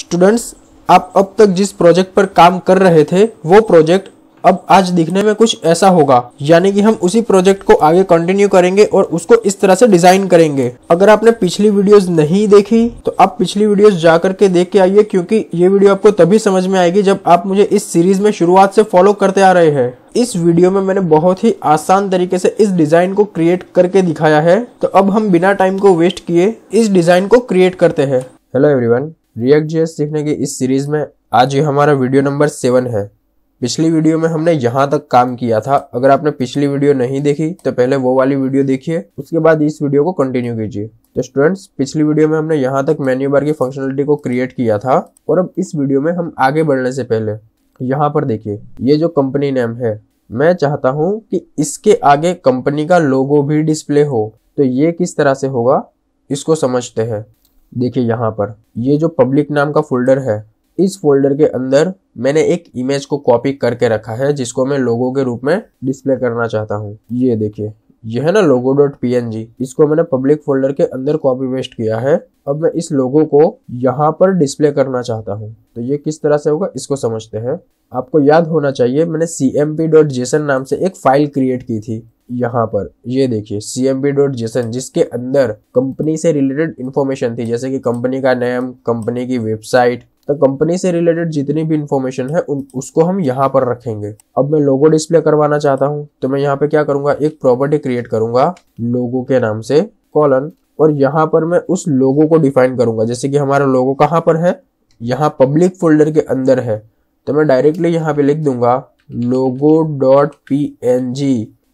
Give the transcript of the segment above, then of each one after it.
Students, आप अब तक जिस प्रोजेक्ट पर काम कर रहे थे वो प्रोजेक्ट अब आज दिखने में कुछ ऐसा होगा, यानी कि हम उसी प्रोजेक्ट को आगे कंटिन्यू करेंगे और उसको इस तरह से डिजाइन करेंगे। अगर आपने पिछली वीडियोस नहीं देखी तो आप पिछली वीडियोस जा करके देख के आइए, क्योंकि ये वीडियो आपको तभी समझ में आएगी जब आप मुझे इस सीरीज में शुरुआत से फॉलो करते आ रहे हैं। इस वीडियो में मैंने बहुत ही आसान तरीके से इस डिजाइन को क्रिएट करके दिखाया है, तो अब हम बिना टाइम को वेस्ट किए इस डिजाइन को क्रिएट करते हैं। हेलो एवरीवन, रिएक्ट जेएस सीखने की इस सीरीज में आज ये हमारा वीडियो नंबर 7 है। पिछली वीडियो में हमने यहाँ तक काम किया था। अगर आपने पिछली वीडियो नहीं देखी तो पहले वो वाली वीडियो देखिए, उसके बाद इस वीडियो को कंटिन्यू कीजिए। तो स्टूडेंट्स, पिछली वीडियो में हमने यहाँ तक मेन्यू बार की फंक्शनलिटी को क्रिएट किया था और अब इस वीडियो में हम आगे बढ़ने से पहले यहाँ पर देखिए, ये जो कंपनी नेम है, मैं चाहता हूँ कि इसके आगे कंपनी का लोगो भी डिस्प्ले हो। तो ये किस तरह से होगा इसको समझते हैं। देखिए यहाँ पर ये जो पब्लिक नाम का फोल्डर है, इस फोल्डर के अंदर मैंने एक इमेज को कॉपी करके रखा है जिसको मैं लोगो के रूप में डिस्प्ले करना चाहता हूँ। ये देखिए, यह है ना logo.png, इसको मैंने पब्लिक फोल्डर के अंदर कॉपी पेस्ट किया है। अब मैं इस लोगो को यहाँ पर डिस्प्ले करना चाहता हूँ, तो ये किस तरह से होगा इसको समझते हैं। आपको याद होना चाहिए मैंने cmp.json नाम से एक फाइल क्रिएट की थी। यहाँ पर ये देखिए cmp.json, जिसके अंदर कंपनी से रिलेटेड इन्फॉर्मेशन थी, जैसे कि कंपनी का नेम, कंपनी की वेबसाइट, तो कंपनी से रिलेटेड जितनी भी इन्फॉर्मेशन है उसको हम यहाँ पर रखेंगे। अब मैं लोगो डिस्प्ले करवाना चाहता हूँ, तो मैं यहाँ पे क्या करूँगा, एक प्रॉपर्टी क्रिएट करूँगा लोगो के नाम से, कॉलन, और यहाँ पर मैं उस लोगो को डिफाइन करूँगा। जैसे कि हमारा लोगो कहाँ पर है, यहाँ पब्लिक फोल्डर के अंदर है, तो मैं डायरेक्टली यहाँ पे लिख दूंगा logo.png।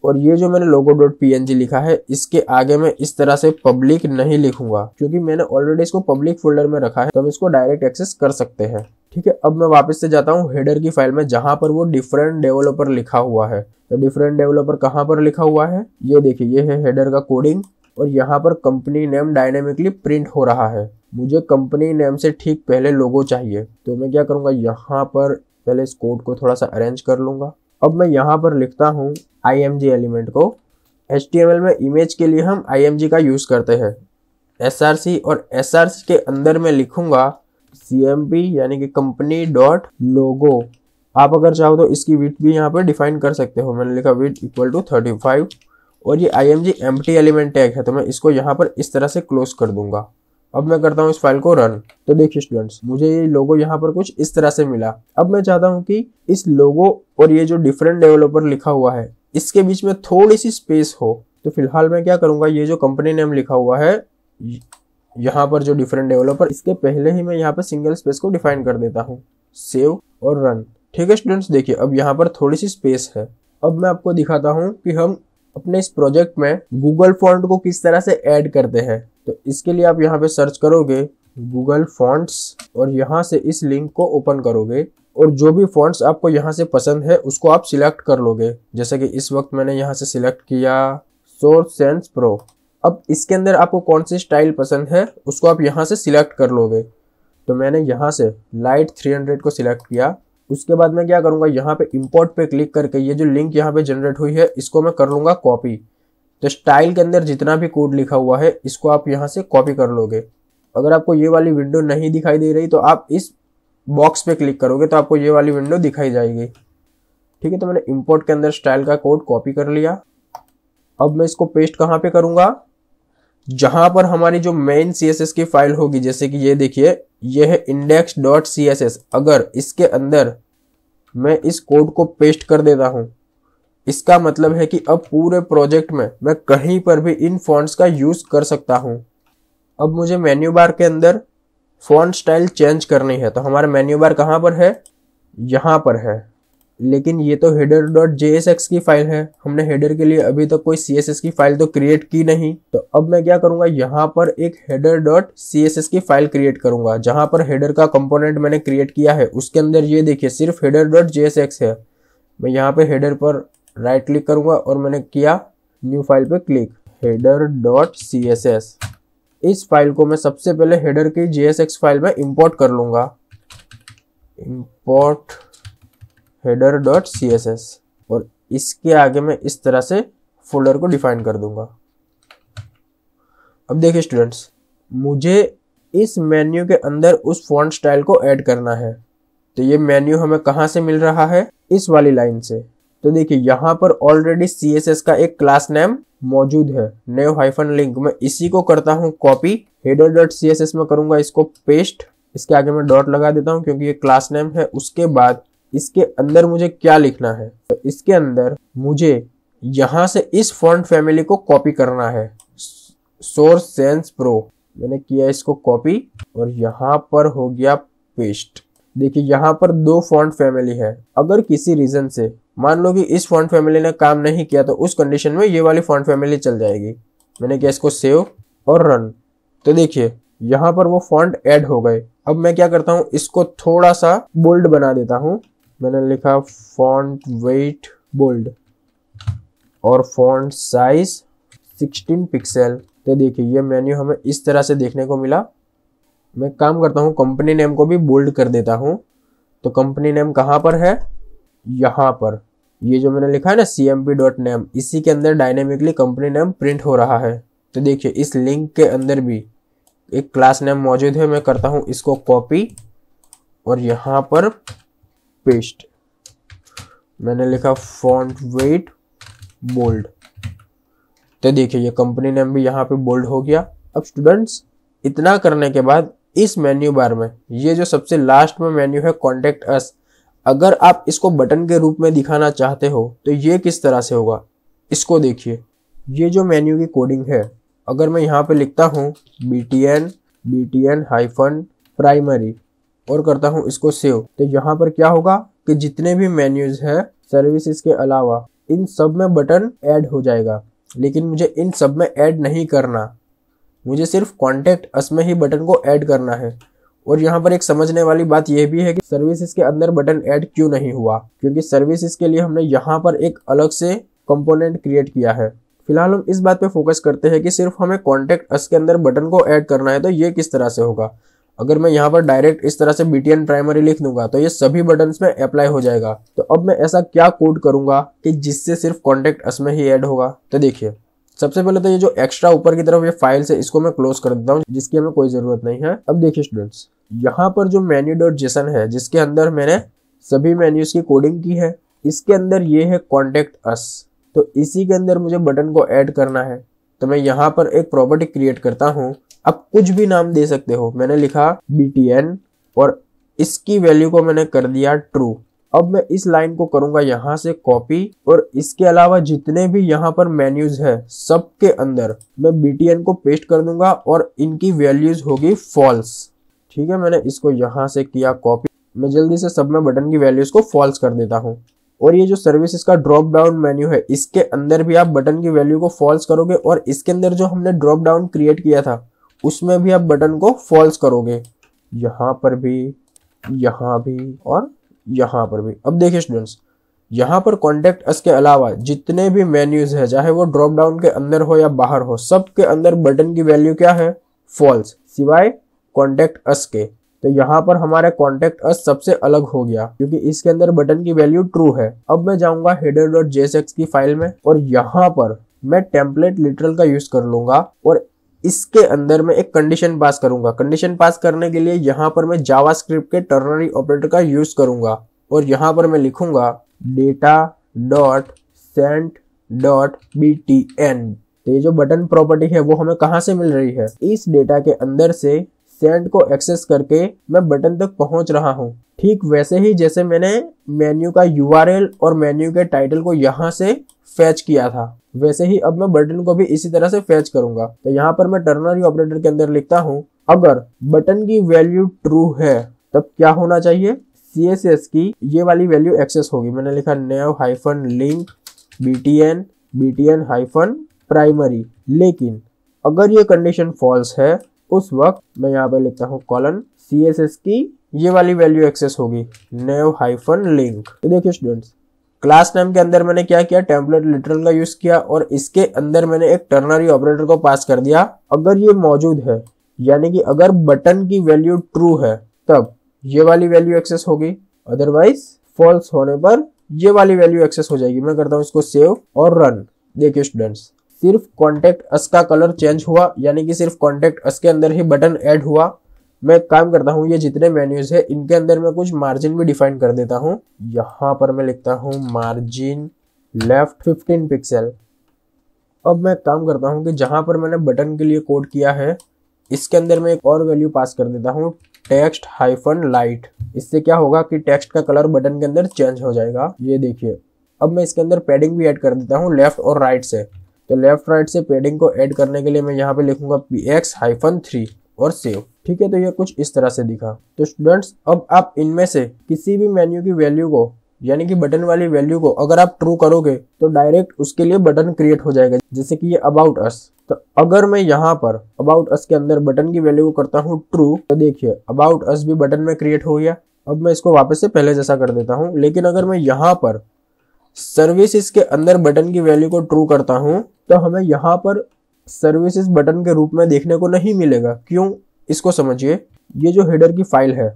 और ये जो मैंने logo.png लिखा है, इसके आगे मैं इस तरह से पब्लिक नहीं लिखूंगा, क्योंकि मैंने ऑलरेडी इसको पब्लिक फोल्डर में रखा है, तो हम इसको डायरेक्ट एक्सेस कर सकते हैं। ठीक है, अब मैं वापस से जाता हूँ हेडर की फाइल में, जहां पर वो डिफरेंट डेवलपर लिखा हुआ है। तो डिफरेंट डेवलपर कहाँ पर लिखा हुआ है, ये देखिए, ये है हेडर का कोडिंग, और यहाँ पर कंपनी नेम डायनेमिकली प्रिंट हो रहा है। मुझे कंपनी नेम से ठीक पहले लोगो चाहिए, तो मैं क्या करूँगा, यहाँ पर पहले इस कोड को थोड़ा सा अरेंज कर लूंगा। अब मैं यहाँ पर लिखता हूँ IMG एलिमेंट को। HTML में इमेज के लिए हम IMG का यूज़ करते हैं, SRC, और SRC के अंदर मैं लिखूँगा CMP, यानी कि कंपनी डॉट लोगो। आप अगर चाहो तो इसकी विड्थ भी यहाँ पर डिफाइन कर सकते हो। मैंने लिखा विड्थ इक्वल टू 35, और ये IMG एम्प्टी एलिमेंट टैग है, तो मैं इसको यहाँ पर इस तरह से क्लोज कर दूंगा। अब मैं करता हूँ इस फाइल को रन। तो देखिए स्टूडेंट्स, मुझे ये लोगो यहाँ पर कुछ इस तरह से मिला। अब मैं चाहता हूँ कि इस लोगो और ये जो डिफरेंट डेवलपर लिखा हुआ है, इसके बीच में थोड़ी सी स्पेस हो। तो फिलहाल मैं क्या करूँगा, ये जो कंपनी नेम लिखा हुआ है, यहाँ पर जो डिफरेंट डेवलपर, इसके पहले ही मैं यहाँ पर सिंगल स्पेस को डिफाइन कर देता हूँ। सेव और रन। ठीक है स्टूडेंट्स, देखिए अब यहाँ पर थोड़ी सी स्पेस है। अब मैं आपको दिखाता हूँ कि हम अपने इस प्रोजेक्ट में गूगल फॉन्ट को किस तरह से ऐड करते हैं। तो इसके लिए आप यहाँ पे सर्च करोगे गूगल फॉन्ट्स, और यहाँ से इस लिंक को ओपन करोगे, और जो भी फॉन्ट्स आपको यहाँ से पसंद है उसको आप सिलेक्ट कर लोगे। जैसे कि इस वक्त मैंने यहाँ से सिलेक्ट किया सोर्स सैंस प्रो। अब इसके अंदर आपको कौन सी स्टाइल पसंद है उसको आप यहाँ से सिलेक्ट कर लोगे। तो मैंने यहाँ से लाइट 300 को सिलेक्ट किया। उसके बाद मैं क्या करूँगा, यहाँ पे इम्पोर्ट पे क्लिक करके ये जो लिंक यहाँ पे जनरेट हुई है इसको मैं कर लूँगा कॉपी। तो स्टाइल के अंदर जितना भी कोड लिखा हुआ है इसको आप यहाँ से कॉपी कर लोगे। अगर आपको ये वाली विंडो नहीं दिखाई दे रही तो आप इस बॉक्स पे क्लिक करोगे तो आपको ये वाली विंडो दिखाई जाएगी। ठीक है, तो मैंने इम्पोर्ट के अंदर स्टाइल का कोड कॉपी कर लिया। अब मैं इसको पेस्ट कहाँ पे करूँगा, जहाँ पर हमारी जो मेन CSS की फाइल होगी। जैसे कि ये देखिए, ये है index.css। अगर इसके अंदर मैं इस कोड को पेस्ट कर देता हूँ, इसका मतलब है कि अब पूरे प्रोजेक्ट में मैं कहीं पर भी इन फॉन्ट्स का यूज़ कर सकता हूँ। अब मुझे मेन्यू बार के अंदर फॉन्ट स्टाइल चेंज करनी है, तो हमारा मेन्यू बार कहाँ पर है, यहाँ पर है। लेकिन ये तो header.jsx की फाइल है, हमने हेडर के लिए अभी तक कोई CSS की फाइल तो क्रिएट की नहीं। तो अब मैं क्या करूँगा, यहाँ पर एक header.css की फाइल क्रिएट करूँगा, जहाँ पर हेडर का कंपोनेंट मैंने क्रिएट किया है। उसके अंदर ये देखिए सिर्फ header.jsx है। मैं यहाँ पे हेडर पर राइट क्लिक करूँगा और मैंने किया न्यू फाइल पे क्लिक, header.css। इस फाइल को मैं सबसे पहले हेडर की JSX फाइल में इंपोर्ट कर लूँगा, इंपोर्ट header.css, और इसके आगे मैं इस तरह से फोल्डर को डिफाइन कर दूंगा। अब देखिए स्टूडेंट्स, मुझे इस मेन्यू के अंदर उस फॉन्ट स्टाइल को ऐड करना है। तो ये मेन्यू हमें कहाँ से मिल रहा है? इस वाली लाइन से। तो देखिए यहाँ पर ऑलरेडी CSS का एक क्लास नेम मौजूद है, नेव हाइफन लिंक। मैं इसी को करता हूँ कॉपी, हेडर डॉट CSS में करूंगा इसको पेस्ट, इसके आगे मैं डॉट लगा देता हूँ क्योंकि ये क्लास नेम है। उसके बाद इसके अंदर मुझे क्या लिखना है? तो इसके अंदर मुझे यहाँ से इस फॉन्ट फैमिली को कॉपी करना है, सोर्स सैंस प्रो। मैंने किया इसको कॉपी और यहाँ पर हो गया पेस्ट। देखिए यहाँ पर दो फॉन्ट फैमिली है। अगर किसी रीजन से मान लो कि इस फॉन्ट फैमिली ने काम नहीं किया तो उस कंडीशन में ये वाली फॉन्ट फैमिली चल जाएगी। मैंने किया इसको सेव और रन। तो देखिए यहाँ पर वो फॉन्ट ऐड हो गए। अब मैं क्या करता हूँ, इसको थोड़ा सा बोल्ड बना देता हूँ। मैंने लिखा फॉन्ट वेट बोल्ड और फॉन्ट साइज 16 पिक्सल। तो देखिए ये मेन्यू हमें इस तरह से देखने को मिला। मैं काम करता हूँ, कंपनी नेम को भी बोल्ड कर देता हूँ। तो कंपनी नेम कहाँ पर है? यहाँ पर। ये जो मैंने लिखा है ना cmp.name, इसी के अंदर डायनेमिकली कंपनी नेम प्रिंट हो रहा है। तो देखिए इस लिंक के अंदर भी एक क्लास नेम मौजूद है। मैं करता हूँ इसको कॉपी और यहाँ पर पेस्ट। मैंने लिखा फॉन्ट वेट बोल्ड। तो देखिए ये कंपनी नेम भी यहाँ पे बोल्ड हो गया। अब स्टूडेंट्स इतना करने के बाद इस मेन्यू बार में ये जो सबसे लास्ट में मेन्यू है कॉन्टेक्ट अस, अगर आप इसको बटन के रूप में दिखाना चाहते हो तो ये किस तरह से होगा, इसको देखिए। ये जो मेन्यू की कोडिंग है, अगर मैं यहाँ पे लिखता हूँ btn हाइफन प्राइमरी और करता हूँ इसको सेव, तो यहाँ पर क्या होगा कि जितने भी मेन्यूज है सर्विसेज के अलावा इन सब में बटन ऐड हो जाएगा। लेकिन मुझे इन सब में ऐड नहीं करना, मुझे सिर्फ कॉन्टेक्ट अस में ही बटन को ऐड करना है। और यहाँ पर एक समझने वाली बात यह भी है कि सर्विसेज के अंदर बटन ऐड क्यों नहीं हुआ, क्योंकि सर्विसेज के लिए हमने यहाँ पर एक अलग से कंपोनेंट क्रिएट किया है। फिलहाल हम इस बात पे फोकस करते हैं कि सिर्फ हमें कॉन्टेक्ट अस के अंदर बटन को ऐड करना है, तो ये किस तरह से होगा। अगर मैं यहाँ पर डायरेक्ट इस तरह से btn प्राइमरी लिख दूंगा तो ये सभी बटन में अप्लाई हो जाएगा। तो अब मैं ऐसा क्या कोड करूंगा कि जिससे सिर्फ कॉन्टेक्ट अस में ही ऐड होगा। तो देखिए सबसे पहले तो ये जो एक्स्ट्रा ऊपर की तरफ ये फाइल है इसको मैं क्लोज कर देता हूँ, जिसकी हमें कोई जरूरत नहीं है। अब देखिए स्टूडेंट्स यहाँ पर जो menu.json है, जिसके अंदर मैंने सभी मेन्यूज की कोडिंग की है, इसके अंदर ये है कॉन्टेक्ट अस। तो इसी के अंदर मुझे बटन को ऐड करना है। तो मैं यहाँ पर एक प्रॉपर्टी क्रिएट करता हूँ, आप कुछ भी नाम दे सकते हो। मैंने लिखा btn और इसकी वैल्यू को मैंने कर दिया ट्रू। अब मैं इस लाइन को करूंगा यहाँ से कॉपी और इसके अलावा जितने भी यहाँ पर मेन्यूज है सब के अंदर मैं btn को पेस्ट कर दूंगा और इनकी वैल्यूज होगी फॉल्स। ठीक है, मैंने इसको यहाँ से किया कॉपी। मैं जल्दी से सब में बटन की वैल्यूज को फॉल्स कर देता हूँ। और ये जो सर्विसेज का ड्रॉप डाउन मेन्यू है, इसके अंदर भी आप बटन की वैल्यू को फॉल्स करोगे और इसके अंदर जो हमने ड्रॉप डाउन क्रिएट किया था उसमें भी आप बटन को फॉल्स करोगे। यहाँ पर भी, यहाँ भी और यहाँ पर भी। अब देखिए स्टूडेंट्स यहाँ पर कॉन्टेक्ट अस के अलावा जितने भी मेन्यूज है, चाहे वो ड्रॉप डाउन के अंदर हो या बाहर हो, सब के अंदर बटन की वैल्यू क्या है? फॉल्स, सिवाय कॉन्टेक्ट अस के। तो यहाँ पर हमारे कॉन्टेक्ट अस सबसे अलग हो गया क्योंकि इसके अंदर बटन की वैल्यू ट्रू है। अब मैं जाऊंगा header.jsx की फाइल में और यहाँ पर मैं टेम्पलेट लिटरल का यूज कर लूंगा और इसके अंदर मैं एक कंडीशन पास करूंगा। कंडीशन पास करने के लिए यहाँ पर मैं जावास्क्रिप्ट के टर्नरी ऑपरेटर का यूज करूंगा और यहाँ पर मैं लिखूंगा data.send.btn। तो ये जो बटन प्रॉपर्टी है वो हमें कहाँ से मिल रही है? इस डेटा के अंदर से सेंड को एक्सेस करके मैं बटन तक पहुंच रहा हूँ। ठीक वैसे ही जैसे मैंने मेन्यू का URL और मेन्यू के टाइटल को यहाँ से फैच किया था, वैसे ही अब मैं बटन को भी इसी तरह से फैच करूंगा। तो यहाँ पर मैं टर्नरी ऑपरेटर के अंदर लिखता हूँ, अगर बटन की वैल्यू ट्रू है तब क्या होना चाहिए? CSS की ये वाली वैल्यू एक्सेस होगी। मैंने लिखा nav hyphen link btn hyphen primary. लेकिन अगर ये कंडीशन फॉल्स है उस वक्त मैं यहाँ पे लिखता हूँ कॉलन CSS की ये वाली वैल्यू एक्सेस होगी, नेव हाइफन लिंक। तो देखिए स्टूडेंट्स क्लास नेम के अंदर मैंने क्या किया? टेम्पलेट लिटरल का यूज किया और इसके अंदर मैंने एक टर्नरी ऑपरेटर को पास कर दिया। अगर ये मौजूद है, यानी कि अगर बटन की वैल्यू ट्रू है तब ये वाली वैल्यू एक्सेस होगी, अदरवाइज फॉल्स होने पर ये वाली वैल्यू एक्सेस हो जाएगी। मैं करता हूँ इसको सेव और रन। देखिए स्टूडेंट्स सिर्फ कॉन्टेक्ट अस का कलर चेंज हुआ, यानी कि सिर्फ कॉन्टेक्ट अस के अंदर ही बटन ऐड हुआ। मैं काम करता हूँ, ये जितने मेन्यूज है इनके अंदर मैं कुछ मार्जिन भी डिफाइन कर देता हूँ। यहाँ पर मैं लिखता हूँ मार्जिन लेफ्ट 15 पिक्सल। अब मैं काम करता हूँ कि जहाँ पर मैंने बटन के लिए कोड किया है इसके अंदर मैं एक और वैल्यू पास कर देता हूँ टेक्स्ट हाइफन लाइट। इससे क्या होगा कि टेक्स्ट का कलर बटन के अंदर चेंज हो जाएगा। ये देखिए, अब मैं इसके अंदर पैडिंग भी ऐड कर देता हूँ लेफ्ट और राइट से। तो लेफ्ट राइट से पैडिंग को ऐड करने के लिए मैं यहाँ पे लिखूंगा px-3 और सेव। ठीक है, तो ये कुछ इस तरह से दिखा। तो स्टूडेंट्स, अब आप इनमें से किसी भी मेन्यू की वैल्यू को, यानी कि बटन वाली वैल्यू को अगर आप ट्रू करोगे तो डायरेक्ट उसके लिए बटन क्रिएट हो जाएगा, जैसे कि ये अबाउट अस। तो अगर मैं यहाँ पर अबाउट अस के अंदर बटन की वैल्यू को करता हूँ ट्रू, तो देखिए अबाउट अस भी बटन में क्रिएट हो गया। अब मैं इसको वापस से पहले जैसा कर देता हूँ, लेकिन अगर मैं यहाँ पर सर्विसेज के अंदर बटन की वैल्यू को ट्रू करता हूँ तो हमें यहाँ पर सर्विसेज बटन के रूप में देखने को नहीं मिलेगा। क्यों, इसको समझिए। ये जो हेडर की फाइल है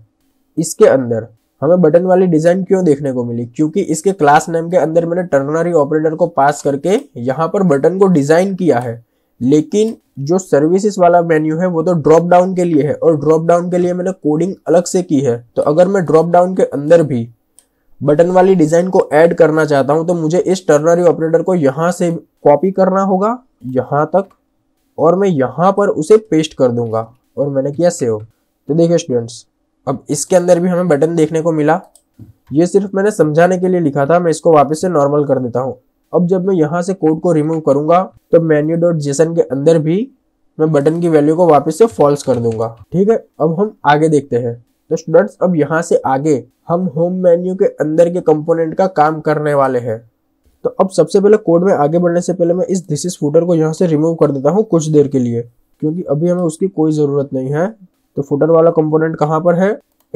इसके अंदर हमें बटन वाली डिजाइन क्यों देखने को मिली, क्योंकि इसके क्लास नेम के अंदर मैंने टर्नरी ऑपरेटर को पास करके यहाँ पर बटन को डिजाइन किया है। लेकिन जो सर्विसेज वाला मेन्यू है वो तो ड्रॉप डाउन के लिए है, और ड्रॉप डाउन के लिए मैंने कोडिंग अलग से की है। तो अगर मैं ड्रॉप डाउन के अंदर भी बटन वाली डिजाइन को ऐड करना चाहता हूं तो मुझे इस टर्नरी ऑपरेटर को यहां से कॉपी करना होगा यहां तक, और मैं यहां पर उसे पेस्ट कर दूंगा और मैंने किया सेव। तो देखिए स्टूडेंट्स, अब इसके अंदर भी हमें बटन देखने को मिला। ये सिर्फ मैंने समझाने के लिए लिखा था। मैं इसको वापस से नॉर्मल कर देता हूं। अब जब मैं यहाँ से कोड को रिमूव करूंगा तो menu.json के अंदर भी मैं बटन की वैल्यू को वापस से फॉल्स कर दूंगा। ठीक है, अब हम आगे देखते हैं। तो स्टूडेंट्स, अब यहाँ से आगे हम होम मेन्यू के अंदर के कंपोनेंट का काम करने वाले हैं। तो अब सबसे पहले कोड में आगे बढ़ने से पहले मैं इस दिस इज फूटर को यहाँ से रिमूव कर देता हूँ कुछ देर के लिए, क्योंकि अभी हमें उसकी कोई ज़रूरत नहीं है। तो फूटर वाला कंपोनेंट कहाँ पर है,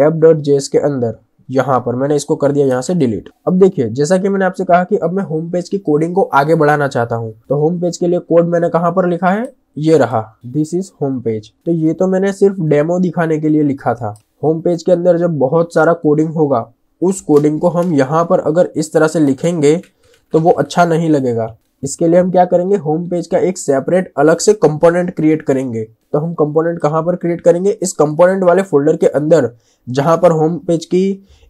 app.js के अंदर। यहाँ पर मैंने इसको कर दिया यहाँ से डिलीट। अब देखिए, जैसा कि मैंने आपसे कहा कि अब मैं होम पेज की कोडिंग को आगे बढ़ाना चाहता हूँ, तो होम पेज के लिए कोड मैंने कहाँ पर लिखा है, ये रहा दिस इज होम पेज। तो ये तो मैंने सिर्फ डेमो दिखाने के लिए लिखा था। होम पेज के अंदर जब बहुत सारा कोडिंग होगा, उस कोडिंग को हम यहाँ पर अगर इस तरह से लिखेंगे तो वो अच्छा नहीं लगेगा। इसके लिए हम क्या करेंगे, होम पेज का एक सेपरेट अलग से कंपोनेंट क्रिएट करेंगे। तो हम कंपोनेंट कहाँ पर क्रिएट करेंगे, इस कंपोनेंट वाले फोल्डर के अंदर, जहाँ पर होम पेज की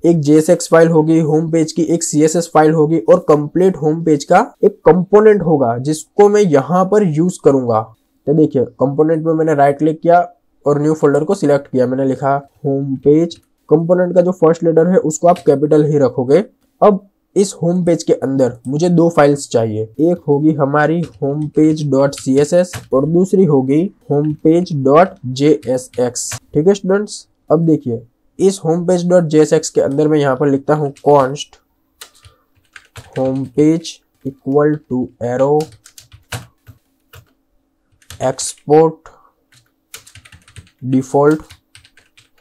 एक JSX फाइल होगी, होम पेज की एक CSS फाइल होगी, और कंप्लीट होम पेज का एक कंपोनेंट होगा जिसको मैं यहाँ पर यूज करूंगा। तो देखिए, कंपोनेंट में मैंने राइट क्लिक किया और न्यू फोल्डर को सिलेक्ट किया। मैंने लिखा होम पेज। कंपोनेंट का जो फर्स्ट लेटर है उसको आप कैपिटल ही रखोगे। अब इस होम पेज के अंदर मुझे दो फाइल्स चाहिए, एक होगी हमारी होम पेज .css और दूसरी होगी होम पेज .jsx। ठीक है स्टूडेंट्स, अब देखिए, इस होम पेज .jsx के अंदर मैं यहाँ पर लिखता हूँ const home page equal to arrow export default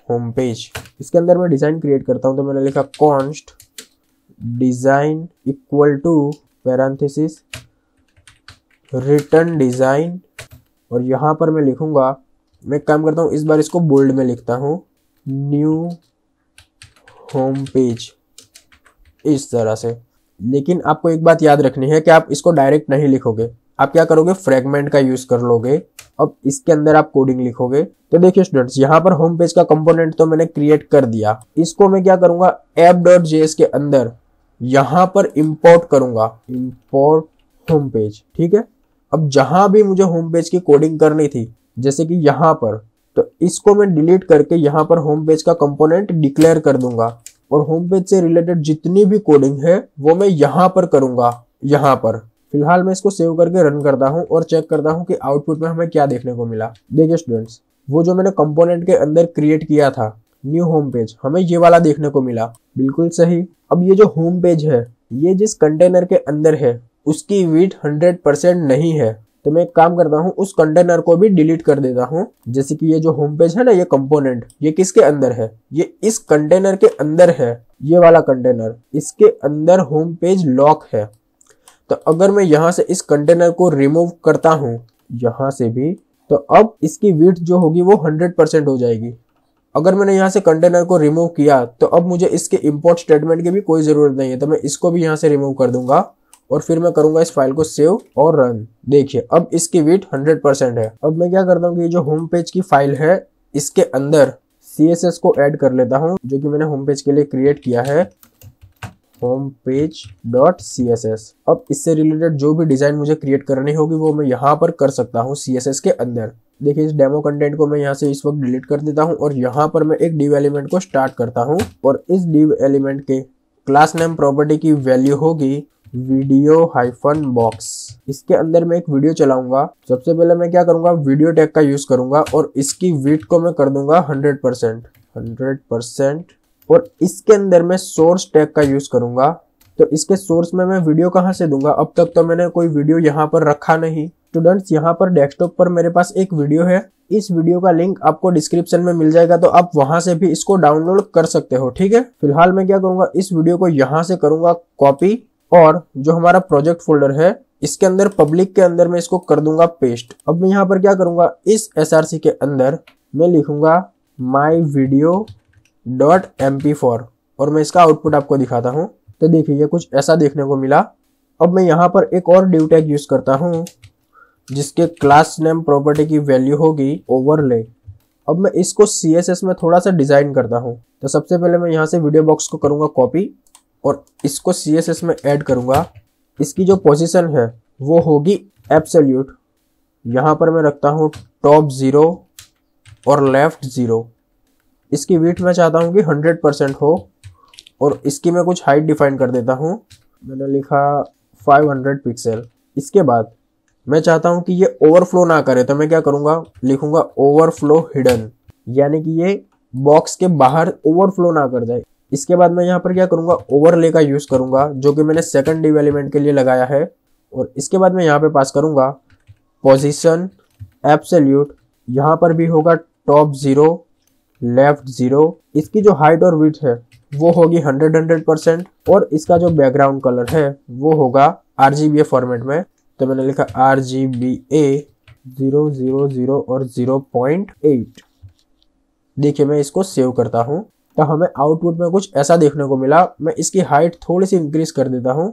home page. इसके अंदर मैं डिजाइन क्रिएट करता हूँ। तो मैंने लिखा const design equal to parenthesis return design, और यहाँ पर मैं लिखूंगा, मैं काम करता हूँ इस बार इसको बोल्ड में लिखता हूँ, न्यू होम पेज, इस तरह से। लेकिन आपको एक बात याद रखनी है कि आप इसको डायरेक्ट नहीं लिखोगे, आप क्या करोगे, फ्रेगमेंट का यूज कर लोगे। अब इसके अंदर आप कोडिंग लिखोगे। तो देखिए स्टूडेंट्स, यहाँ पर होम पेज का कंपोनेंट तो मैंने क्रिएट कर दिया। इसको मैं क्या करूंगा, app.js के अंदर यहाँ पर इंपोर्ट करूंगा, इंपोर्ट होम पेज। ठीक है, अब जहां भी मुझे होम पेज की कोडिंग करनी थी, जैसे कि यहाँ पर, तो इसको मैं डिलीट करके यहाँ पर होम पेज का कंपोनेंट डिक्लेयर कर दूंगा, और होम पेज से रिलेटेड जितनी भी कोडिंग है वो मैं यहाँ पर करूंगा। यहाँ पर फिलहाल मैं इसको सेव करके रन करता हूँ और चेक करता हूँ कि आउटपुट में हमें क्या देखने को मिला। देखिए स्टूडेंट्स, वो जो मैंने कंपोनेंट के अंदर क्रिएट किया था न्यू होम पेज, हमें ये वाला देखने को मिला। बिल्कुल सही। अब ये जो होम पेज है, ये जिस कंटेनर के अंदर है उसकी विड्थ 100% नहीं है। तो मैं एक काम करता हूँ, उस कंटेनर को भी डिलीट कर देता हूँ। जैसे कि ये जो होम पेज है ना, ये कंपोनेंट, ये किसके अंदर है, ये इस कंटेनर के अंदर है। ये वाला कंटेनर, इसके अंदर होम पेज लॉक है। तो अगर मैं यहाँ से इस कंटेनर को रिमूव करता हूँ, यहाँ से भी, तो अब इसकी विड्थ जो होगी वो 100% हो जाएगी। अगर मैंने यहाँ से कंटेनर को रिमूव किया तो अब मुझे इसके इंपोर्ट स्टेटमेंट की भी कोई ज़रूरत नहीं है। तो मैं इसको भी यहाँ से रिमूव कर दूंगा और फिर मैं करूंगा इस फाइल को सेव और रन। देखिए, अब इसकी विड्थ 100% है। अब मैं क्या करता हूँ कि जो होम पेज की फाइल है इसके अंदर CSS को ऐड कर लेता हूँ जो कि मैंने होम पेज के लिए क्रिएट किया है, होम पेज डॉट CSS। अब इससे रिलेटेड जो भी डिजाइन मुझे क्रिएट करनी होगी वो मैं यहाँ पर कर सकता हूँ CSS के अंदर। देखिए, इस डेमो कंटेंट को मैं यहाँ से इस वक्त डिलीट कर देता हूँ और यहाँ पर मैं एक div एलिमेंट को स्टार्ट करता हूँ और इस div एलिमेंट के क्लास नेम प्रॉपर्टी की वैल्यू होगी वीडियो हाइफन बॉक्स। इसके अंदर मैं एक वीडियो चलाऊंगा। सबसे पहले मैं क्या करूंगा, वीडियो टैग का यूज करूंगा और इसकी विड्थ को मैं कर दूंगा 100% और इसके अंदर मैं सोर्स टैग का यूज करूंगा। तो इसके सोर्स में मैं वीडियो कहाँ से दूंगा, अब तक तो मैंने कोई वीडियो यहाँ पर रखा नहीं। स्टूडेंट्स, यहाँ पर डेस्कटॉप पर मेरे पास एक वीडियो है, इस वीडियो का लिंक आपको डिस्क्रिप्शन में मिल जाएगा, तो आप वहां से भी इसको डाउनलोड कर सकते हो। ठीक है, फिलहाल मैं क्या करूंगा, इस वीडियो को यहाँ से करूंगा कॉपी और जो हमारा प्रोजेक्ट फोल्डर है इसके अंदर पब्लिक के अंदर मैं इसको कर दूंगा पेस्ट। अब मैं यहाँ पर क्या करूंगा, इस SRC के अंदर मैं लिखूंगा myvideo.mp4 और मैं इसका आउटपुट आपको दिखाता हूँ। तो देखिए, ये कुछ ऐसा देखने को मिला। अब मैं यहाँ पर एक और div टैग यूज करता हूँ जिसके क्लास नेम प्रॉपर्टी की वैल्यू होगी ओवरले। अब मैं इसको CSS में थोड़ा सा डिजाइन करता हूँ। तो सबसे पहले मैं यहाँ से वीडियो बॉक्स को करूंगा कॉपी और इसको CSS में ऐड करूंगा। इसकी जो पोजीशन है वो होगी एब्सोल्यूट। यहाँ पर मैं रखता हूँ top 0 और left 0। इसकी विड्थ मैं चाहता हूँ कि 100% हो और इसकी मैं कुछ हाइट डिफाइन कर देता हूँ। मैंने लिखा 500 पिक्सल। इसके बाद मैं चाहता हूँ कि ये ओवरफ्लो ना करे, तो मैं क्या करूँगा, लिखूंगा ओवरफ्लो हिडन, यानी कि ये बॉक्स के बाहर ओवरफ्लो ना कर जाए। इसके बाद मैं यहाँ पर क्या करूंगा, ओवरले का यूज करूंगा जो कि मैंने सेकंड div एलिमेंट के लिए लगाया है और इसके बाद मैं यहाँ पे पास करूंगा पोजीशन एब्सोल्यूट, यहाँ पर भी होगा top 0 left 0। इसकी जो हाइट और विड्थ है वो होगी 100% और इसका जो बैकग्राउंड कलर है वो होगा RGBA फॉर्मेट में। तो मैंने लिखा RGBA 000 और 0.8। देखिए, मैं इसको सेव करता हूँ तो हमें आउटपुट में कुछ ऐसा देखने को मिला। मैं इसकी हाइट थोड़ी सी इंक्रीज कर देता हूँ।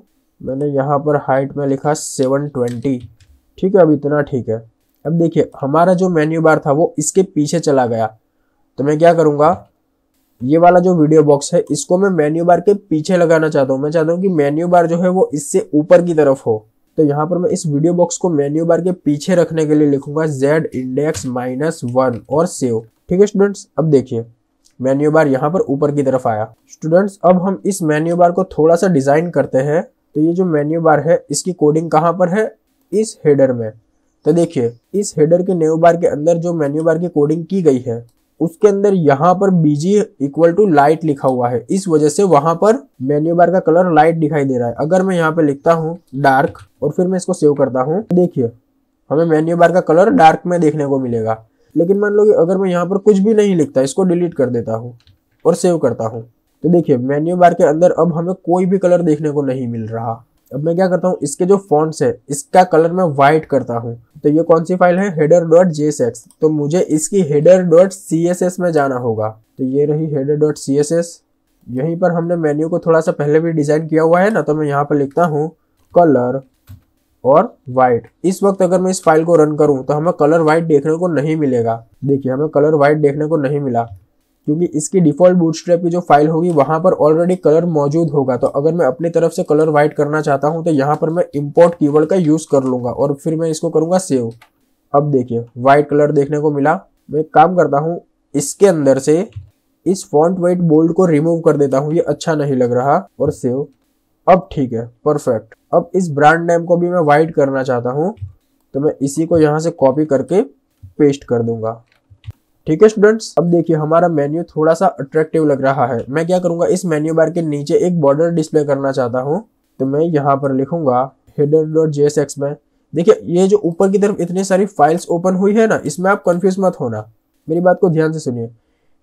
मैंने यहाँ पर हाइट में लिखा 720। ठीक है, अब इतना ठीक है। अब देखिए, हमारा जो मेन्यू बार था वो इसके पीछे चला गया। तो मैं क्या करूँगा, ये वाला जो वीडियो बॉक्स है इसको मैं मेन्यू बार के पीछे लगाना चाहता हूँ। मैं चाहता हूँ कि मेन्यू बार जो है वो इससे ऊपर की तरफ हो। तो यहाँ पर मैं इस वीडियो बॉक्स को मेन्यू बार के पीछे रखने के लिए लिखूंगा z index -1 और सेव। ठीक है स्टूडेंट्स, अब देखिए मेन्यू बार यहाँ पर ऊपर की तरफ आया। स्टूडेंट्स, अब हम इस मेन्यू बार को थोड़ा सा डिजाइन करते हैं। तो ये जो मेन्यू बार है इसकी कोडिंग कहाँ पर है, इस हेडर में। तो देखिए, इस हेडर के नेव बार के अंदर जो मेन्यू बार की कोडिंग की गई है उसके अंदर यहाँ पर BG = लाइट लिखा हुआ है, इस वजह से वहां पर मेन्यू बार का कलर लाइट दिखाई दे रहा है। अगर मैं यहाँ पे लिखता हूँ डार्क और फिर मैं इसको सेव करता हूँ, देखिए हमें मेन्यू बार का कलर डार्क में देखने को मिलेगा। लेकिन मान लो कि अगर मैं यहाँ पर कुछ भी नहीं लिखता, इसको डिलीट कर देता हूँ और सेव करता हूँ, तो देखिए मेन्यू बार के अंदर अब हमें कोई भी कलर देखने को नहीं मिल रहा। अब मैं क्या करता हूँ, इसके जो फॉन्ट्स है इसका कलर मैं व्हाइट करता हूँ। तो ये कौन सी फाइल है, header.jsx। तो मुझे इसकी header.css में जाना होगा। तो ये रही header.css। यहीं पर हमने मेन्यू को थोड़ा सा पहले भी डिजाइन किया हुआ है ना, तो मैं यहाँ पर लिखता हूँ कलर और व्हाइट। इस वक्त अगर मैं इस फाइल को रन करूं तो हमें कलर व्हाइट देखने को नहीं मिलेगा। देखिए, हमें कलर व्हाइट देखने को नहीं मिला क्योंकि इसकी डिफॉल्ट बूटस्ट्रैप की जो फाइल होगी वहां पर ऑलरेडी कलर मौजूद होगा। तो अगर मैं अपनी तरफ से कलर व्हाइट करना चाहता हूं तो यहाँ पर मैं इम्पोर्ट कीवर्ड का यूज कर लूंगा और फिर मैं इसको करूंगा सेव। अब देखिए, व्हाइट कलर देखने को मिला। मैं काम करता हूँ, इसके अंदर से इस फॉन्ट वाइट बोल्ड को रिमूव कर देता हूँ, ये अच्छा नहीं लग रहा, और सेव। अब ठीक है, परफेक्ट। अब इस ब्रांड नेम को भी मैं वाइट करना चाहता हूँ, तो मैं इसी को यहाँ से कॉपी करके पेस्ट कर दूंगा। ठीक है स्टूडेंट्स, अब देखिए हमारा मेन्यू थोड़ा सा अट्रैक्टिव लग रहा है। मैं क्या करूँगा, इस मेन्यू बार के नीचे एक बॉर्डर डिस्प्ले करना चाहता हूँ। तो मैं यहाँ पर लिखूंगा header.jsx में। देखिए, ये जो ऊपर की तरफ इतनी सारी फाइल्स ओपन हुई है ना, इसमें आप कंफ्यूज मत होना, मेरी बात को ध्यान से सुनिए।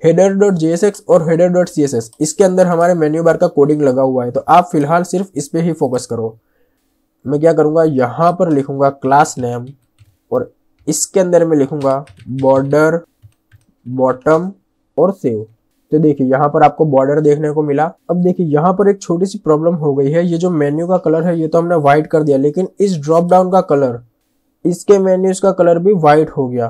header.jsx और header.css इसके अंदर हमारे मेन्यू बार का कोडिंग लगा हुआ है, तो आप फिलहाल सिर्फ इस पे ही फोकस करो। मैं क्या करूंगा, यहाँ पर लिखूंगा क्लास नेम और इसके अंदर मैं लिखूंगा बॉर्डर बॉटम और सेव। तो देखिए, यहाँ पर आपको बॉर्डर देखने को मिला। अब देखिए, यहाँ पर एक छोटी सी प्रॉब्लम हो गई है। ये जो मेन्यू का कलर है ये तो हमने व्हाइट कर दिया, लेकिन इस ड्रॉप डाउन का कलर, इसके मेन्यूज का कलर भी व्हाइट हो गया।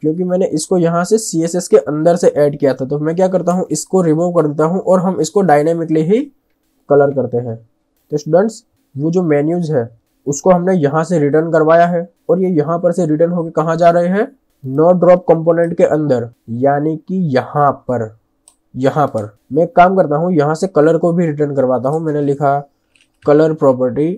क्योंकि मैंने इसको यहाँ से CSS के अंदर से ऐड किया था। तो मैं क्या करता हूँ, इसको रिमूव कर देता हूँ और हम इसको डायनेमिकली ही कलर करते हैं। तो स्टूडेंट्स, वो जो मेन्यूज है उसको हमने यहाँ से रिटर्न करवाया है और ये यहाँ पर से रिटर्न होके कहाँ जा रहे हैं, नो ड्रॉप कंपोनेंट के अंदर, यानी कि यहाँ पर। यहाँ पर मैं एक काम करता हूँ, यहाँ से कलर को भी रिटर्न करवाता हूँ। मैंने लिखा कलर प्रॉपर्टी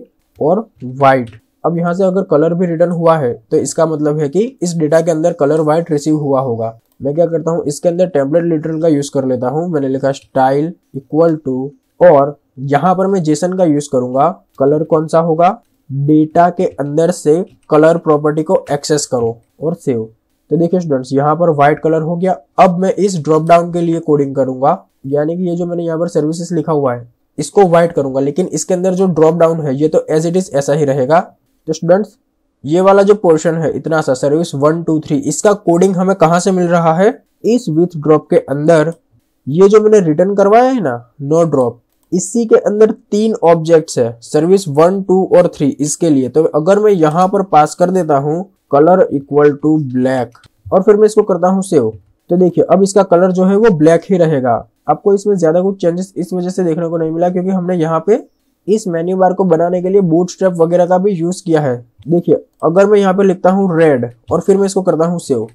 और वाइट। अब यहाँ से अगर कलर भी रिटर्न हुआ है तो इसका मतलब है कि इस डेटा के अंदर कलर वाइट रिसीव हुआ होगा। मैं क्या करता हूँ, इसके अंदर टेम्पलेट रिटर्न का यूज कर लेता हूँ। मैंने लिखा स्टाइल इक्वल टू और यहाँ पर मैं जेसन का यूज करूंगा। कलर कौन सा होगा, डेटा के अंदर से कलर प्रॉपर्टी को एक्सेस करो और सेव। तो देखिए स्टूडेंट्स, यहाँ पर व्हाइट कलर हो गया। अब मैं इस ड्रॉप डाउन के लिए कोडिंग करूंगा, यानी कि ये जो मैंने यहाँ पर सर्विसेज लिखा हुआ है इसको व्हाइट करूंगा, लेकिन इसके अंदर जो ड्रॉप डाउन है ये तो एज इट इज ऐसा ही रहेगा। तो स्टूडेंट्स, ये वाला जो पोर्शन है इतना सा सर्विस 1 2 3 इसका कोडिंग हमें कहाँ से मिल रहा है, इस विथ ड्रॉप के अंदर। ये जो मैंने रिटर्न करवाया है ना नो ड्रॉप, इसी के अंदर 3 ऑब्जेक्ट्स है सर्विस 1 2 और 3 इसके लिए। तो अगर मैं यहाँ पर पास कर देता हूँ कलर इक्वल टू ब्लैक और फिर मैं इसको करता हूँ सेव, तो देखिए अब इसका कलर जो है वो ब्लैक ही रहेगा। आपको इसमें ज्यादा कुछ चेंजेस इस वजह से देखने को नहीं मिला क्योंकि हमने यहाँ पे इस मेन्यू बार को बनाने के लिए बूटस्ट्रैप वगैरह का भी यूज किया है। देखिए अगर मैं यहाँ पे लिखता हूँ रेड और फिर मैं इसको करता हूँ सेव,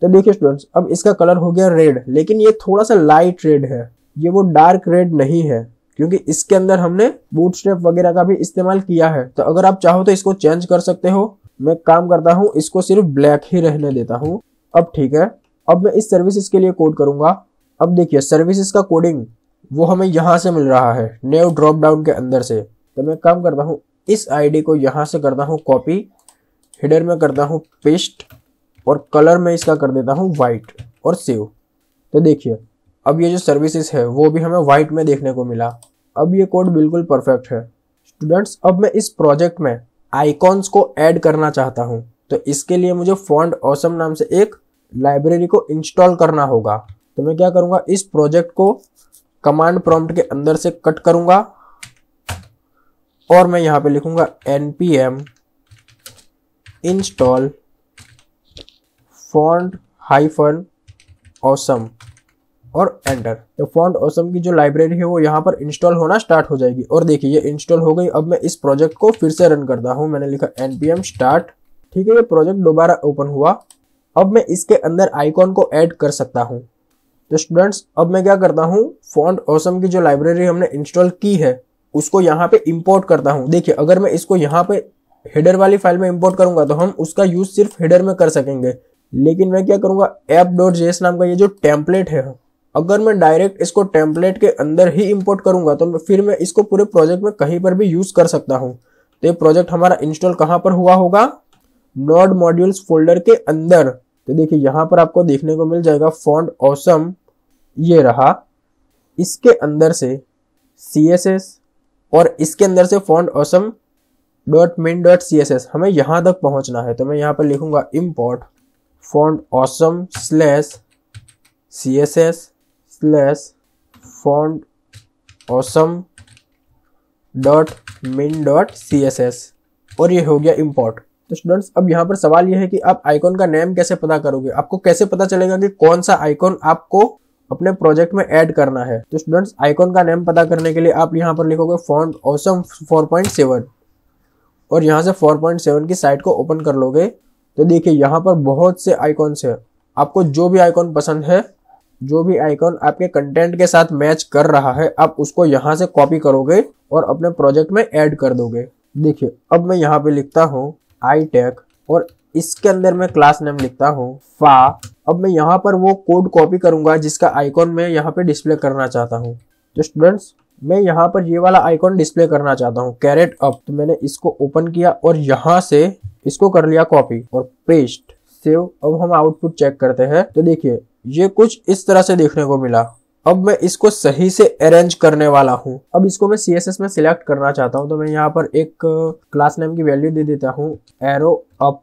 तो देखिए स्टूडेंट्स, अब इसका कलर हो गया रेड, लेकिन ये थोड़ा सा लाइट रेड है, ये वो डार्क रेड नहीं है क्योंकि इसके अंदर हमने बूटस्ट्रैप वगैरह का भी इस्तेमाल किया है। तो अगर आप चाहो तो इसको चेंज कर सकते हो। मैं काम करता हूँ, इसको सिर्फ ब्लैक ही रहने देता हूँ। अब ठीक है, अब मैं इस सर्विसेज के लिए कोड करूंगा। अब देखिए सर्विसेज का कोडिंग वो हमें यहाँ से मिल रहा है न्यू ड्रॉप डाउन के अंदर से। तो मैं काम करता हूँ, इस आईडी को यहाँ से करता हूँ कॉपी, हेडर में करता हूँ पेस्ट और कलर में इसका कर देता हूँ वाइट और सेव। तो देखिए अब ये जो सर्विसेज है वो भी हमें वाइट में देखने को मिला। अब ये कोड बिल्कुल परफेक्ट है। स्टूडेंट्स, अब मैं इस प्रोजेक्ट में आइकॉन्स को ऐड करना चाहता हूँ, तो इसके लिए मुझे फॉन्ट ऑसम नाम से एक लाइब्रेरी को इंस्टॉल करना होगा। तो मैं क्या करूँगा, इस प्रोजेक्ट को कमांड प्रॉम्प्ट के अंदर से कट करूंगा और मैं यहाँ पे लिखूंगा npm install font-awesome और एंटर। तो फॉन्ट ऑसम की जो लाइब्रेरी है वो यहाँ पर इंस्टॉल होना स्टार्ट हो जाएगी और देखिए ये इंस्टॉल हो गई। अब मैं इस प्रोजेक्ट को फिर से रन करता हूँ। मैंने लिखा npm start, ठीक है, ये प्रोजेक्ट दोबारा ओपन हुआ। अब मैं इसके अंदर आइकॉन को ऐड कर सकता हूँ। तो स्टूडेंट्स, अब मैं क्या करता हूँ, फॉन्ट ऑसम की जो लाइब्रेरी हमने इंस्टॉल की है उसको यहाँ पे इंपोर्ट करता हूँ। देखिए अगर मैं इसको यहाँ पे हेडर वाली फाइल में इंपोर्ट करूंगा तो हम उसका यूज सिर्फ हेडर में कर सकेंगे, लेकिन मैं क्या करूंगा, app.js नाम का ये जो टेम्पलेट है अगर मैं डायरेक्ट इसको टेम्पलेट के अंदर ही इंपोर्ट करूंगा तो फिर मैं इसको पूरे प्रोजेक्ट में कहीं पर भी यूज कर सकता हूँ। तो ये प्रोजेक्ट हमारा इंस्टॉल कहाँ पर हुआ होगा, नोड मॉड्यूल्स फोल्डर के अंदर। तो देखिए यहाँ पर आपको देखने को मिल जाएगा फॉन्ट ऑसम, ये रहा। इसके अंदर से CSS और इसके अंदर से फॉन्ट ऑसम .min.css हमें यहाँ तक पहुँचना है। तो मैं यहाँ पर लिखूंगा import font awesome /css/font-awesome.min.css और ये हो गया import। तो स्टूडेंट्स, अब यहाँ पर सवाल ये है कि आप आइकॉन का नेम कैसे पता करोगे, आपको कैसे पता चलेगा कि कौन सा आइकॉन आपको अपने प्रोजेक्ट में ऐड करना है। तो स्टूडेंट्स, आइकॉन का नेम पता करने के लिए आप यहाँ पर लिखोगे फॉन्ट ऑसम 4.7 और यहाँ से 4.7 की साइट को ओपन कर लोगे। तो देखिए यहाँ पर बहुत से आइकॉन्स हैं, आपको जो भी आइकॉन पसंद है, जो भी आइकॉन आपके कंटेंट के साथ मैच कर रहा है, आप उसको यहाँ से कॉपी करोगे और अपने प्रोजेक्ट में ऐड कर दोगे। देखिए अब मैं यहाँ पे लिखता हूँ आई टैग और इसके अंदर मैं क्लास नेम लिखता हूँ फा। अब मैं यहाँ पर वो कोड कॉपी करूंगा जिसका आइकॉन मैं यहाँ पे डिस्प्ले करना चाहता हूँ। तो स्टूडेंट्स, मैं यहाँ पर ये वाला आइकॉन डिस्प्ले करना चाहता हूँ कैरेट अप। तो मैंने इसको ओपन किया और यहाँ से इसको कर लिया कॉपी और पेस्ट सेव। अब हम आउटपुट चेक करते हैं। तो देखिए ये कुछ इस तरह से देखने को मिला। अब मैं इसको सही से अरेंज करने वाला हूँ। अब इसको मैं CSS में सिलेक्ट करना चाहता हूँ, तो मैं यहाँ पर एक क्लास नेम की वैल्यू दे देता हूँ एरो अप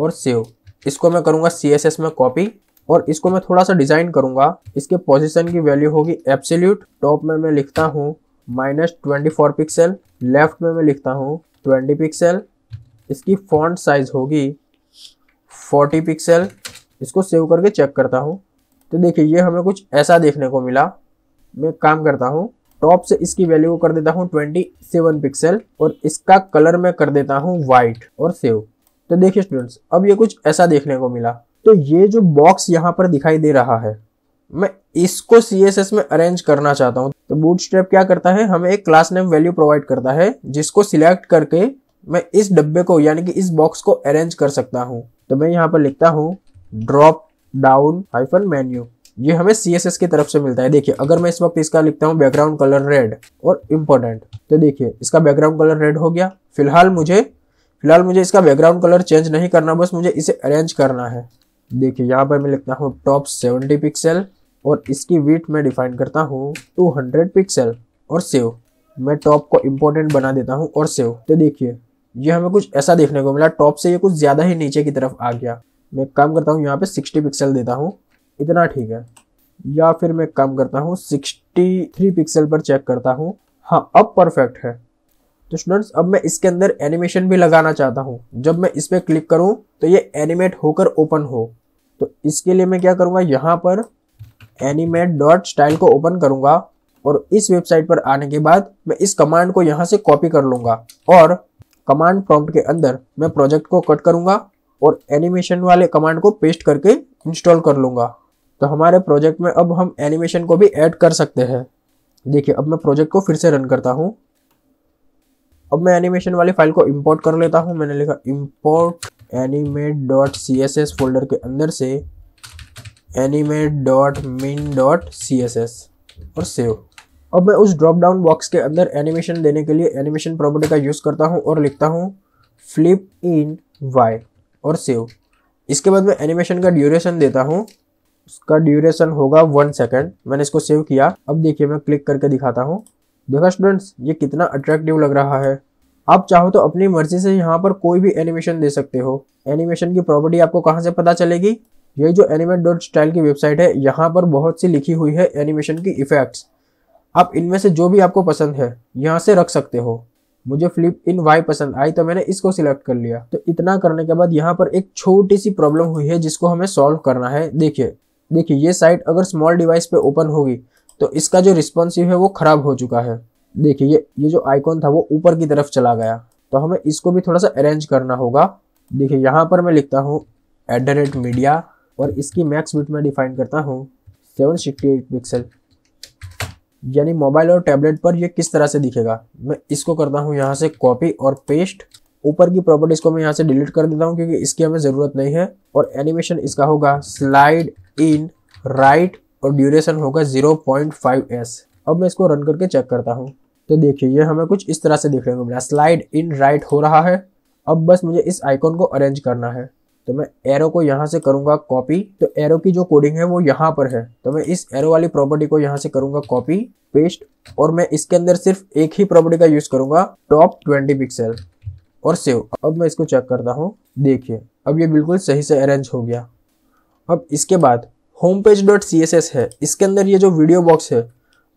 और सेव। इसको मैं करूँगा CSS में कॉपी और इसको मैं थोड़ा सा डिजाइन करूँगा। इसके पोजीशन की वैल्यू होगी एब्सोल्यूट। टॉप में मैं लिखता हूँ -24 पिक्सल, लेफ्ट में मैं लिखता हूँ 20 पिक्सल। इसकी फॉन्ट साइज होगी 40 पिक्सल इसको सेव करके चेक करता हूँ तो देखिए ये हमें कुछ ऐसा देखने को मिला। मैं काम करता हूँ, टॉप से इसकी वैल्यू को कर देता हूँ 27 पिक्सल और इसका कलर मैं कर देता हूँ व्हाइट और सेव। तो देखिए स्टूडेंट्स, अब ये कुछ ऐसा देखने को मिला। तो ये जो बॉक्स यहाँ पर दिखाई दे रहा है, मैं इसको CSS में अरेंज करना चाहता हूँ। तो बूटस्ट्रैप क्या करता है, हमें एक क्लास नेम वैल्यू प्रोवाइड करता है जिसको सिलेक्ट करके मैं इस डब्बे को यानी कि इस बॉक्स को अरेंज कर सकता हूँ। तो मैं यहाँ पर लिखता हूँ ड्रॉप डाउन हाइफन मेन्यू। ये हमें CSS की तरफ से मिलता है। देखिए अगर मैं इस वक्त इसका लिखता हूँ बैकग्राउंड कलर रेड और इम्पोर्टेंट, तो देखिए इसका बैकग्राउंड कलर रेड हो गया। फिलहाल मुझे इसका बैकग्राउंड कलर चेंज नहीं करना, बस मुझे इसे अरेंज करना है। देखिए यहाँ पर मैं लिखता हूँ टॉप 70 पिक्सल और इसकी विड्थ में डिफाइन करता हूँ 200 पिक्सल और सेव। मैं टॉप को इम्पोर्टेंट बना देता हूँ और सेव। तो देखिए ये हमें कुछ ऐसा देखने को मिला। टॉप से ये कुछ ज़्यादा ही नीचे की तरफ आ गया। मैं काम करता हूँ यहाँ पे 60 पिक्सल देता हूँ, इतना ठीक है। या फिर मैं काम करता हूँ 63 पिक्सल पर चेक करता हूँ। हाँ, अब परफेक्ट है। तो स्टूडेंट्स, अब मैं इसके अंदर एनिमेशन भी लगाना चाहता हूँ। जब मैं इस पर क्लिक करूँ तो ये एनिमेट होकर ओपन हो। तो इसके लिए मैं क्या करूँगा, यहाँ पर animate.style को ओपन करूँगा और इस वेबसाइट पर आने के बाद मैं इस कमांड को यहाँ से कॉपी कर लूँगा और कमांड प्रॉम्प्ट के अंदर मैं प्रोजेक्ट को कट करूँगा और एनिमेशन वाले कमांड को पेस्ट करके इंस्टॉल कर लूँगा। तो हमारे प्रोजेक्ट में अब हम एनिमेशन को भी ऐड कर सकते हैं। देखिए अब मैं प्रोजेक्ट को फिर से रन करता हूँ। अब मैं एनिमेशन वाली फाइल को इंपोर्ट कर लेता हूँ। मैंने लिखा इंपोर्ट animate.css फोल्डर के अंदर से animate.min.css और सेव। अब मैं उस ड्रॉप डाउन बॉक्स के अंदर एनिमेशन देने के लिए एनिमेशन प्रॉपर्टी का यूज़ करता हूँ और लिखता हूँ फ्लिप इन y और सेव। इसके बाद मैं एनिमेशन का ड्यूरेशन देता हूँ, उसका ड्यूरेशन होगा 1 सेकेंड। मैंने इसको सेव किया। अब देखिए मैं क्लिक करके दिखाता हूँ। देखा स्टूडेंट्स, ये कितना अट्रैक्टिव लग रहा है। आप चाहो तो अपनी मर्जी से यहाँ पर कोई भी एनिमेशन दे सकते हो। एनिमेशन की प्रॉपर्टी आपको कहाँ से पता चलेगी, ये जो animate.style की वेबसाइट है यहाँ पर बहुत सी लिखी हुई है एनिमेशन की इफेक्ट्स। आप इनमें से जो भी आपको पसंद है यहाँ से रख सकते हो। मुझे फ्लिप इन वाई पसंद आई तो मैंने इसको सिलेक्ट कर लिया। तो इतना करने के बाद यहाँ पर एक छोटी सी प्रॉब्लम हुई है जिसको हमें सॉल्व करना है। देखिए ये साइट अगर स्मॉल डिवाइस पे ओपन होगी तो इसका जो रिस्पॉन्सिव है वो खराब हो चुका है। देखिए ये जो आइकॉन था वो ऊपर की तरफ चला गया। तो हमें इसको भी थोड़ा सा अरेंज करना होगा। देखिए यहाँ पर मैं लिखता हूँ @media और इसकी मैक्स विड्थ में डिफाइन करता हूँ 768 पिक्सल। यानी मोबाइल और टैबलेट पर ये किस तरह से दिखेगा, मैं इसको करता हूँ यहाँ से कॉपी और पेस्ट। ऊपर की प्रॉपर्टीज को मैं यहाँ से डिलीट कर देता हूँ क्योंकि इसकी हमें ज़रूरत नहीं है। और एनिमेशन इसका होगा स्लाइड इन राइट और ड्यूरेशन होगा 0.5s। अब मैं इसको रन करके चेक करता हूँ। तो देखिए ये हमें कुछ इस तरह से देखने को मिला, स्लाइड इन राइट हो रहा है। अब बस मुझे इस आइकॉन को अरेंज करना है। तो मैं एरो को यहाँ से करूँगा कॉपी। तो एरो की जो कोडिंग है वो यहाँ पर है। तो मैं इस एरो वाली प्रॉपर्टी को यहाँ से करूँगा कॉपी पेस्ट और मैं इसके अंदर सिर्फ एक ही प्रॉपर्टी का यूज़ करूँगा टॉप 20 पिक्सल और सेव। अब मैं इसको चेक करता हूँ। देखिए अब ये बिल्कुल सही से अरेंज हो गया। अब इसके बाद homepage.css है, इसके अंदर ये जो वीडियो बॉक्स है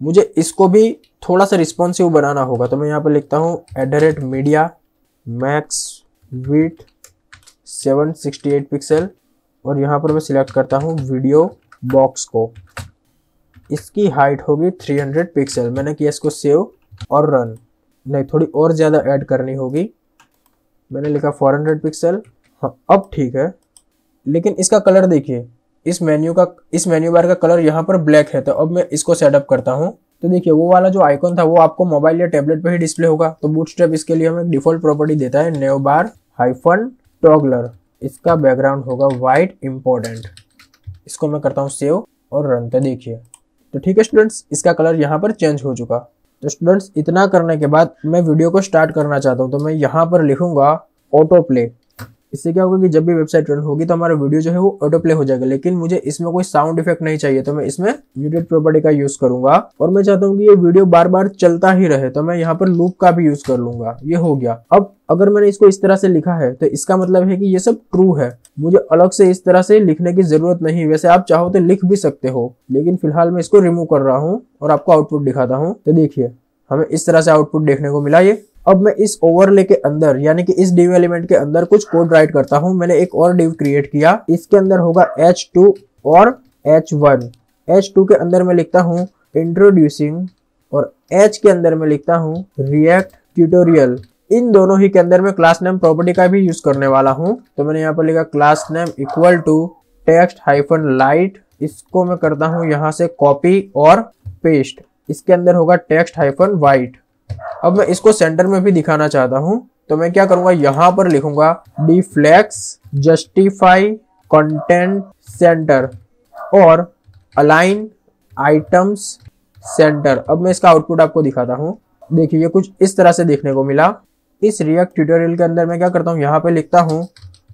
मुझे इसको भी थोड़ा सा रिस्पॉन्सिव बनाना होगा। तो मैं यहाँ पर लिखता हूँ @media max width 768 पिक्सल और यहाँ पर मैं सिलेक्ट करता हूँ वीडियो बॉक्स को। इसकी हाइट होगी 300 पिक्सल। मैंने किया इसको सेव और रन। नहीं, थोड़ी और ज़्यादा ऐड करनी होगी। मैंने लिखा 400 पिक्सल। हाँ, अब ठीक है। लेकिन इसका कलर देखिए, इस मेन्यू बार का कलर यहाँ पर ब्लैक है। तो अब मैं इसको सेटअप करता हूँ। तो देखिए वो वाला जो आइकॉन था वो आपको मोबाइल या टैबलेट पर ही डिस्प्ले होगा। तो बूटस्ट्रैप इसके लिए हमें डिफॉल्ट प्रॉपर्टी देता है नेव बार हाइफन टॉगलर। इसका बैकग्राउंड होगा वाइट इम्पोर्टेंट। इसको मैं करता हूँ सेव और रन। तो देखिए, तो ठीक है स्टूडेंट्स, इसका कलर यहाँ पर चेंज हो चुका। तो स्टूडेंट्स, इतना करने के बाद मैं वीडियो को स्टार्ट करना चाहता हूँ। तो मैं यहाँ पर लिखूँगा ऑटो प्ले। इससे क्या होगा कि जब भी वेबसाइट रन होगी तो हमारा वीडियो जो है वो ऑटो प्ले हो जाएगा। लेकिन मुझे इसमें कोई साउंड इफेक्ट नहीं चाहिए। तो मैं इसमें म्यूटेड प्रॉपर्टी का यूज़ करूँगा और मैं चाहता हूँ कि ये वीडियो बार बार चलता ही रहे। तो मैं यहाँ पर लूप का भी यूज़ कर लूँगा। ये हो गया। अब अगर मैंने इसको इस तरह से लिखा है तो इसका मतलब है कि ये सब ट्रू है। मुझे अलग से इस तरह से लिखने की ज़रूरत नहीं। वैसे आप चाहो तो लिख भी सकते हो, लेकिन फिलहाल मैं इसको रिमूव कर रहा हूँ और आपको आउटपुट दिखाता हूँ। तो देखिए हमें इस तरह से आउटपुट देखने को मिला। ये अब मैं इस ओवरले के अंदर यानी कि इस डिव एलिमेंट के अंदर कुछ कोड राइट करता हूं। मैंने एक और डिव क्रिएट किया, इसके अंदर होगा H2 और H1। H2 के अंदर मैं लिखता हूं इंट्रोड्यूसिंग और H के अंदर मैं लिखता हूं रिएक्ट ट्यूटोरियल। इन दोनों ही के अंदर मैं क्लास नेम प्रॉपर्टी का भी यूज करने वाला हूं। तो मैंने यहाँ पर लिखा class name equal to text hyphen light, इसको मैं करता हूँ यहाँ से कॉपी और पेस्ट। इसके अंदर होगा टेक्स्ट हाइफन वाइट। अब मैं इसको सेंटर में भी दिखाना चाहता हूँ, तो मैं क्या करूंगा, यहाँ पर लिखूंगा डिफ्लेक्स जस्टिफाई कंटेंट सेंटर और अलाइन आइटम्स सेंटर। अब मैं इसका आउटपुट आपको दिखाता हूँ। देखिए कुछ इस तरह से देखने को मिला। इस रिएक्ट ट्यूटोरियल के अंदर मैं क्या करता हूँ, यहाँ पे लिखता हूँ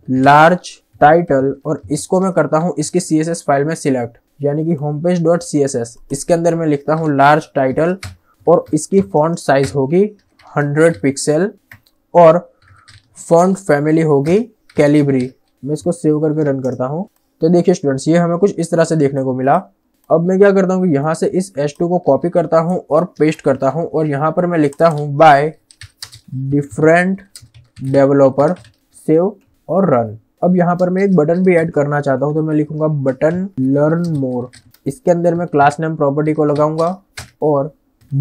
लार्ज टाइटल और इसको मैं करता हूँ इसकी CSS फाइल में सिलेक्ट, यानी कि homepage.css। इसके अंदर मैं लिखता हूँ लार्ज टाइटल और इसकी फॉन्ट साइज होगी 100 पिक्सल और फॉन्ट फैमिली होगी कैलिब्री। मैं इसको सेव करके रन करता हूँ। तो देखिए स्टूडेंट्स, ये हमें कुछ इस तरह से देखने को मिला। अब मैं क्या करता हूँ, यहाँ से इस H2 को कॉपी करता हूँ और पेस्ट करता हूँ और यहाँ पर मैं लिखता हूँ बाय डिफरेंट डेवलपर, सेव और रन। अब यहाँ पर मैं एक बटन भी ऐड करना चाहता हूँ, तो मैं लिखूंगा बटन लर्न मोर। इसके अंदर मैं क्लास नेम प्रॉपर्टी को लगाऊंगा और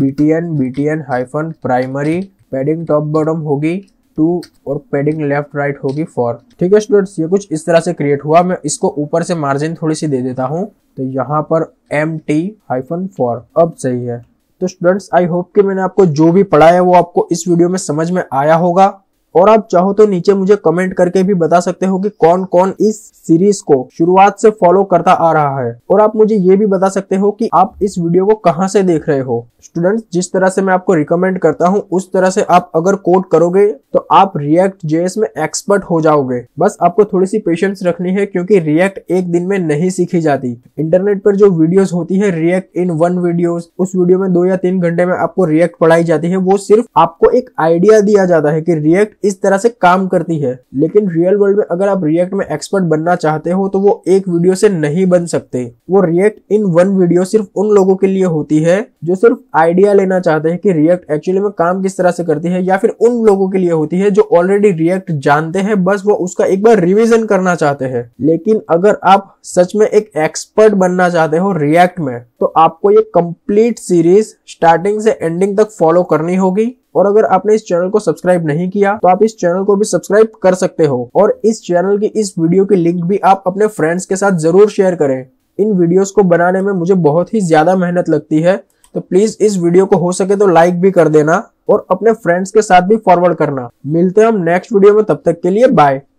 btn hyphen primary, padding top bottom होगी 2 और पैडिंग लेफ्ट राइट होगी 4। ठीक है स्टूडेंट्स, ये कुछ इस तरह से क्रिएट हुआ। मैं इसको ऊपर से मार्जिन थोड़ी सी दे देता हूँ, तो यहाँ पर mt-4 अब सही है। तो स्टूडेंट्स, आई होप कि मैंने आपको जो भी पढ़ाया वो आपको इस वीडियो में समझ में आया होगा। और आप चाहो तो नीचे मुझे कमेंट करके भी बता सकते हो कि कौन कौन इस सीरीज को शुरुआत से फॉलो करता आ रहा है। और आप मुझे ये भी बता सकते हो कि आप इस वीडियो को कहाँ से देख रहे हो। स्टूडेंट्स, जिस तरह से मैं आपको रिकमेंड करता हूँ उस तरह से आप अगर कोड करोगे तो आप रिएक्ट जेएस में एक्सपर्ट हो जाओगे। बस आपको थोड़ी सी पेशेंस रखनी है, क्योंकि रिएक्ट एक दिन में नहीं सीखी जाती। इंटरनेट पर जो वीडियोस होती है रिएक्ट इन वन वीडियोस, उस वीडियो में 2 या 3 घंटे में आपको रिएक्ट पढ़ाई जाती है। वो सिर्फ आपको एक आइडिया दिया जाता है कि रिएक्ट इस तरह से काम करती है, लेकिन रियल वर्ल्ड में अगर आप रिएक्ट में एक्सपर्ट बनना चाहते हो तो वो एक वीडियो से नहीं बन सकते। वो रिएक्ट इन वन वीडियो सिर्फ उन लोगों के लिए होती है जो सिर्फ आइडिया लेना चाहते हैं कि रिएक्ट एक्चुअली में काम किस तरह से करती है, या फिर उन लोगों के लिए होती है जो ऑलरेडी रिएक्ट जानते हैं, बस वो उसका एक बार रिवीजन करना चाहते हैं। लेकिन अगर आप सच में एक एक्सपर्ट बनना चाहते हो रिएक्ट में, तो आपको ये कंप्लीट सीरीज स्टार्टिंग से एंडिंग तक फॉलो करनी होगी। और अगर आपने इस चैनल को सब्सक्राइब नहीं किया तो आप इस चैनल को भी सब्सक्राइब कर सकते हो, और इस चैनल की इस वीडियो की लिंक भी आप अपने फ्रेंड्स के साथ जरूर शेयर करें। इन वीडियोस को बनाने में मुझे बहुत ही ज्यादा मेहनत लगती है, तो प्लीज इस वीडियो को हो सके तो लाइक भी कर देना और अपने फ्रेंड्स के साथ भी फॉरवर्ड करना। मिलते हैं हम नेक्स्ट वीडियो में, तब तक के लिए बाय।